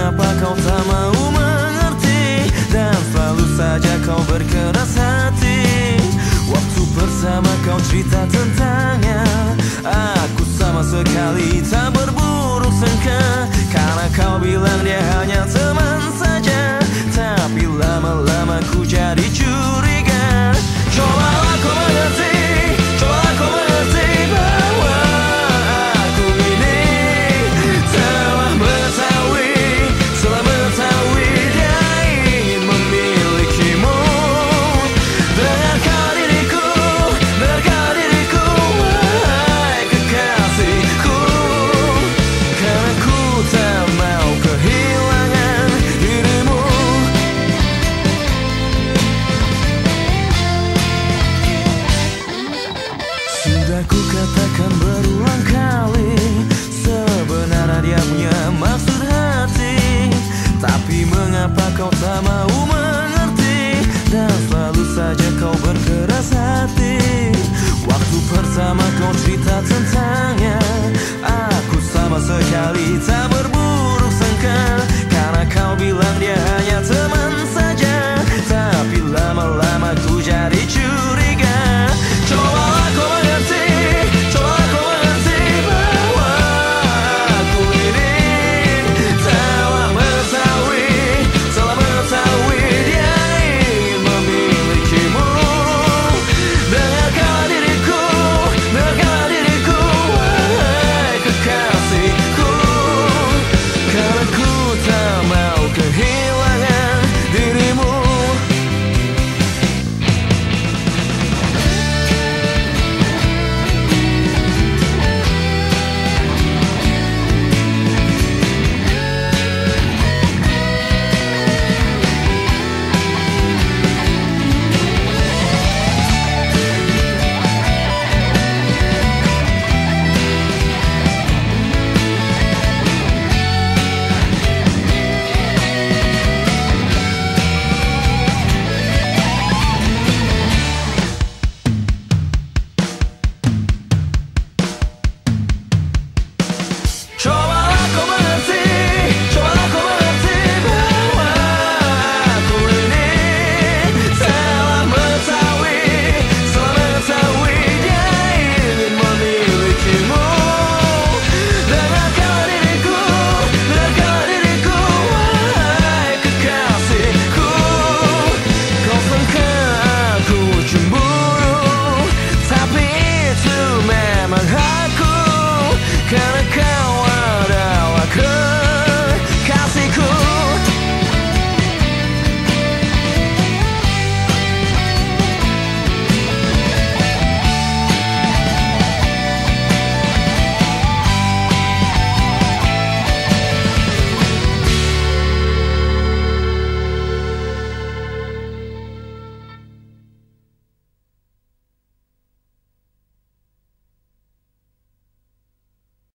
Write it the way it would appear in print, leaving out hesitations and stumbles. mengapa kau tak mau mengerti, dan selalu saja kau berkeras hati. Waktu bersama kau cerita tentangnya, aku sama sekali tak berburuk sangka, karena kau bilang dia hanya teman saja. Tapi lama-lama ku jadi curiga. Cobalah kau mengerti, cobalah kau mengerti bahwa aku ini telah mengetahui dia ingin memilikimu. Dengarkan diriku, wahai kekasihku, karena ku tak mau kehilangan dirimu. Sudah ku katakan berulang kali, sebenarnya dia punya maksud hati. Tapi mengapa kau tak mau